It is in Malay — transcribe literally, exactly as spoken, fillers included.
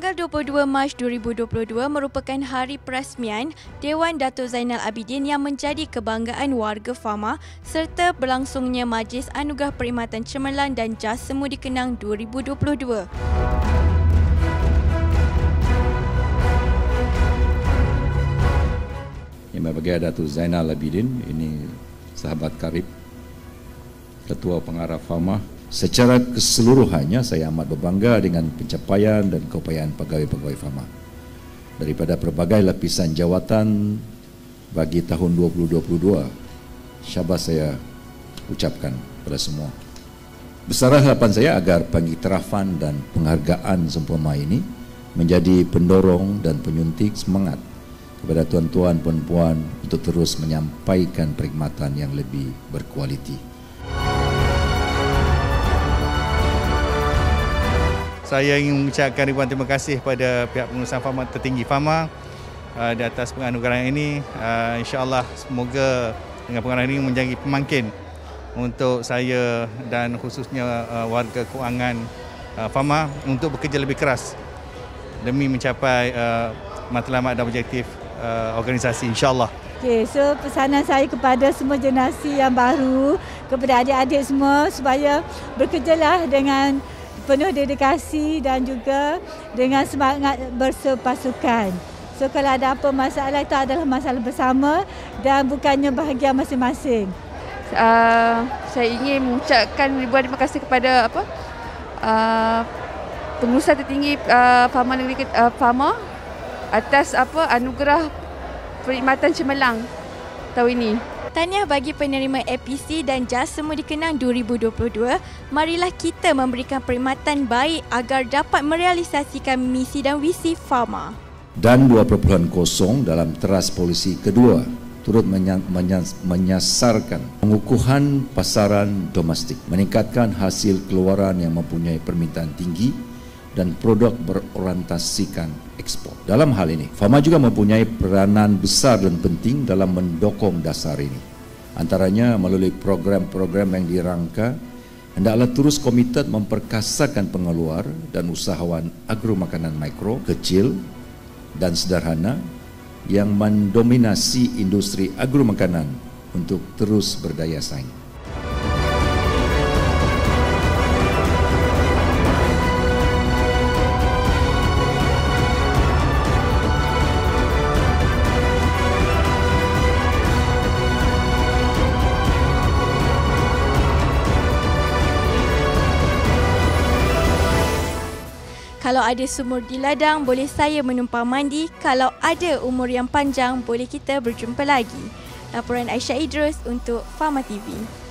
Tanggal dua puluh dua Mac dua ribu dua puluh dua merupakan hari peresmian Dewan Datuk Zainal Abidin yang menjadi kebanggaan warga FAMA serta berlangsungnya Majlis Anugerah Perkhidmatan Cemerlang dan Jasamu Dikenang dua ribu dua puluh dua. Yang berbahagia Datuk Zainal Abidin, ini sahabat karib, Ketua Pengarah FAMA. Secara keseluruhannya saya amat berbangga dengan pencapaian dan keupayaan pegawai-pegawai FAMA. Daripada pelbagai lapisan jawatan bagi tahun dua ribu dua puluh dua, syabas saya ucapkan kepada semua. Besar harapan saya agar pengiktirafan dan penghargaan sempurna ini menjadi pendorong dan penyuntik semangat kepada tuan-tuan perempuan untuk terus menyampaikan perkhidmatan yang lebih berkualiti. Saya ingin mengucapkan ribuan terima kasih kepada pihak pengurusan FAMA tertinggi FAMA uh, di atas penganugerahan ini. Uh, InsyaAllah semoga dengan penganugerahan ini menjadi pemangkin untuk saya dan khususnya uh, warga kewangan uh, FAMA untuk bekerja lebih keras demi mencapai uh, matlamat dan objektif uh, organisasi, insyaAllah. Okay, so pesanan saya kepada semua generasi yang baru, kepada adik-adik semua supaya bekerjalah dengan penuh dedikasi dan juga dengan semangat bersepasukan. So kalau ada apa masalah, itu adalah masalah bersama dan bukannya bahagian masing-masing. Uh, saya ingin mengucapkan ribuan terima kasih kepada apa uh, pengurusan tertinggi uh, FAMA Negeri uh, FAMA atas apa anugerah Perkhidmatan Cemerlang tahun ini. Tahniah bagi penerima A P C dan Jasamu Dikenang dua ribu dua puluh dua. Marilah kita memberikan perkhidmatan baik agar dapat merealisasikan misi dan visi FAMA. DAN dua titik kosong dalam teras polisi kedua turut menyasarkan pengukuhan pasaran domestik, meningkatkan hasil keluaran yang mempunyai permintaan tinggi dan produk berorientasikan ekspor. Dalam hal ini, FAMA juga mempunyai peranan besar dan penting dalam mendokong dasar ini. Antaranya melalui program-program yang dirangka, hendaklah terus komited memperkasakan pengeluar dan usahawan agromakanan mikro, kecil dan sederhana yang mendominasi industri agromakanan untuk terus berdaya saing. Kalau ada sumur di ladang, boleh saya menumpang mandi. Kalau ada umur yang panjang, boleh kita berjumpa lagi. Laporan Aisyah Idrus untuk FAMA T V.